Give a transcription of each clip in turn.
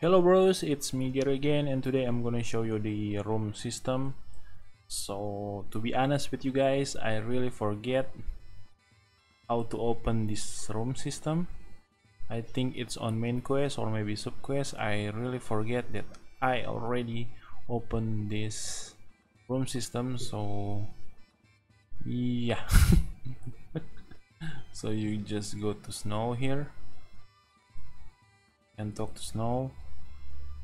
Hello bros, it's me Gero again, and today I'm gonna show you the room system. So to be honest with you guys, I really forget how to open this room system. I think it's on main quest or maybe sub quest. I really forget that I already opened this room system, so yeah. So you just go to Snow here and talk to Snow,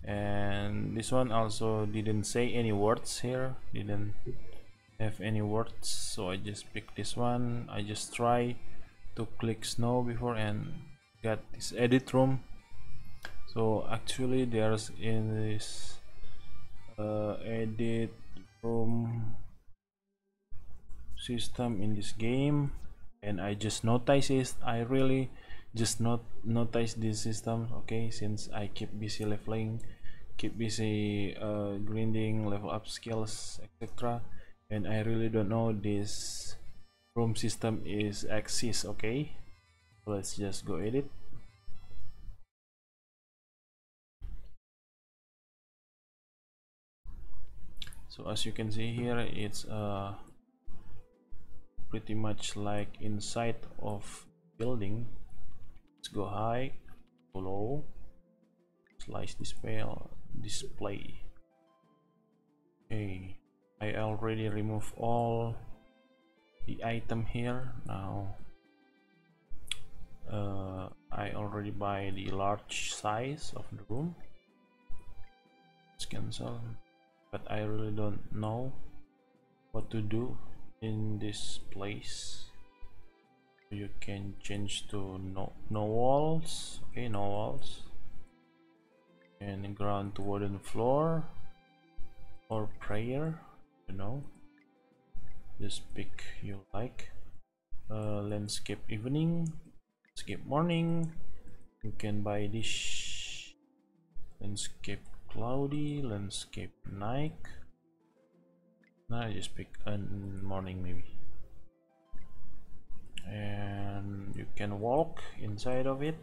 and this one also didn't say any words here, didn't have any words, so I just pick this one. I just try to click Snow before and got this edit room. So actually there's in this edit room system in this game, and I just noticed it. I really just notice this system, okay, since I keep busy leveling, keep busy grinding, level up skills, etc., and I really don't know this room system is exists. Okay, so let's just go edit. So as you can see here, it's pretty much like inside of building. Let's go high, go low, slice display. Okay, I already remove all the item here. Now I already buy the large size of the room. Let's cancel, but I really don't know what to do in this place. You can change to no walls, okay, no walls, and ground to wooden floor or prayer, you know, just pick you like. Landscape evening, landscape morning, you can buy this. Landscape cloudy, landscape night. Now I just pick a morning maybe, and you can walk inside of it.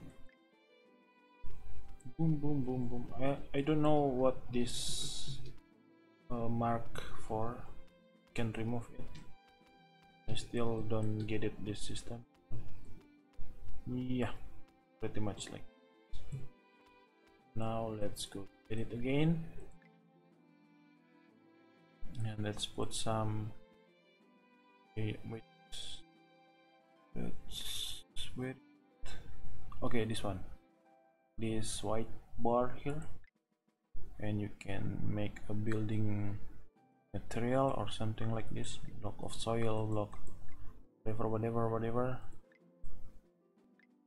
Boom boom boom boom. I don't know what this mark for. Can remove it. I still don't get it, this system. Yeah, pretty much like this. Now let's go edit again. And let's put some. Okay, wait. Wait. Okay, this one. This white bar here, and you can make a building material or something like this. Block of soil, block, whatever, whatever, whatever.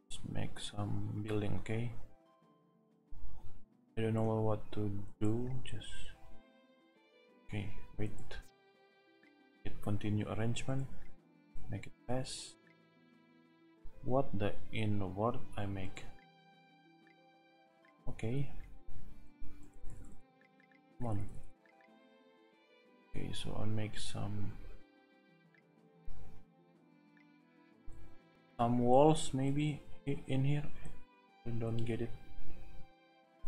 Let's make some building. Okay. I don't know what to do. Just. Okay. Wait, hit continue arrangement, make it pass. What the in the world I make? Okay, come on. Okay, so I'll make some walls maybe in here. I don't get it.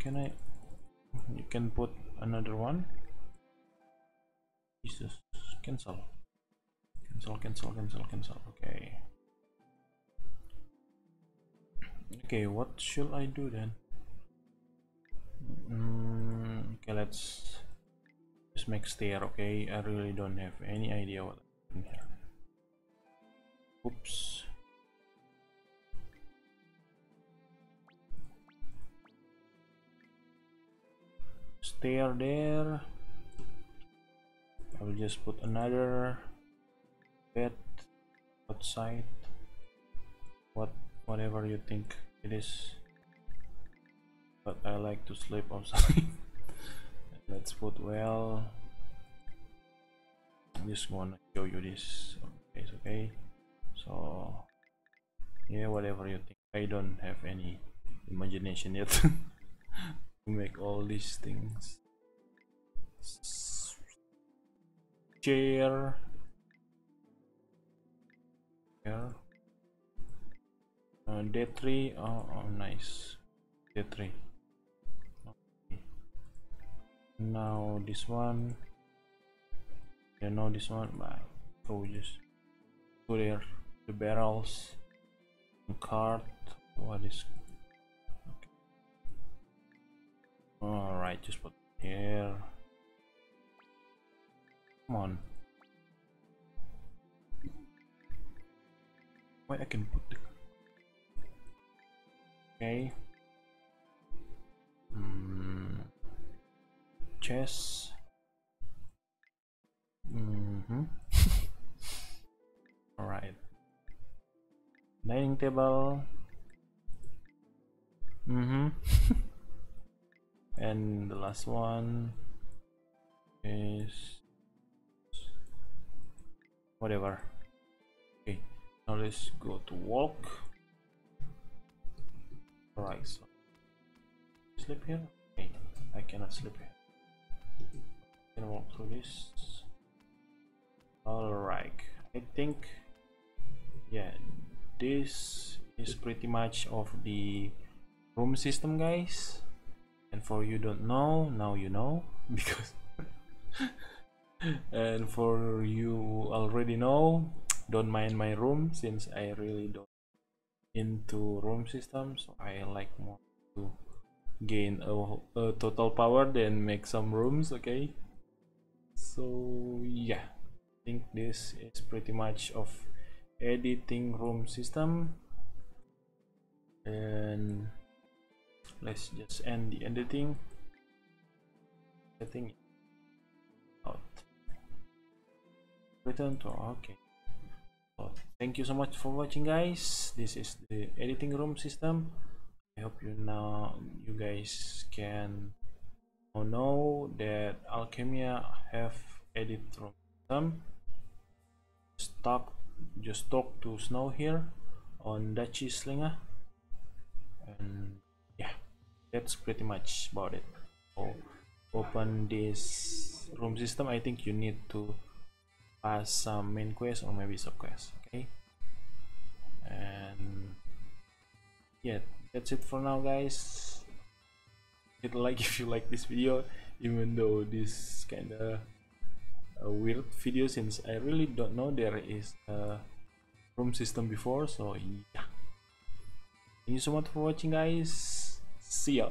Can I? You can put another one. Jesus, cancel, cancel, cancel, cancel, cancel. Okay. Okay, what should I do then? Okay, let's just make stair. Okay, I really don't have any idea what I'm doing here. Oops. Stair there. I will just put another bed outside, whatever you think it is, but I like to sleep outside. Let's put, well, I'm just gonna show you this. Okay, it's okay, so yeah, whatever you think. I don't have any imagination yet to make all these things. Chair, day 3, oh nice, day 3, now this one, yeah, now this one. So we just put here the barrels, the cart. What is okay. All right, just put here. Come on. Wait, I can put the okay. Chess. All right. Dining table. And the last one is whatever. Okay, now let's go to walk. All right, so sleep here. Okay, I cannot sleep here. I can walk through this. All right, I think yeah, this is pretty much of the room system, guys. And for you don't know, now you know, because and for you already know, don't mind my room since I really don't into room system, so I like more to gain a total power than make some rooms. Okay, so yeah, I think this is pretty much of editing room system, and let's just end the editing. I think out return to okay. So thank you so much for watching, guys. This is the editing room system. I hope you now you guys can know that Alchemia have edit room system. Just talk to Snow here on Dutchieslingah, and yeah, that's pretty much about it. So open this room system. I think you need to pass some main quest or maybe sub quest. Okay, and yeah, that's it for now, guys. Hit like if you like this video, even though this kind of a weird video since I really don't know there is a room system before. So yeah, thank you so much for watching, guys. See ya.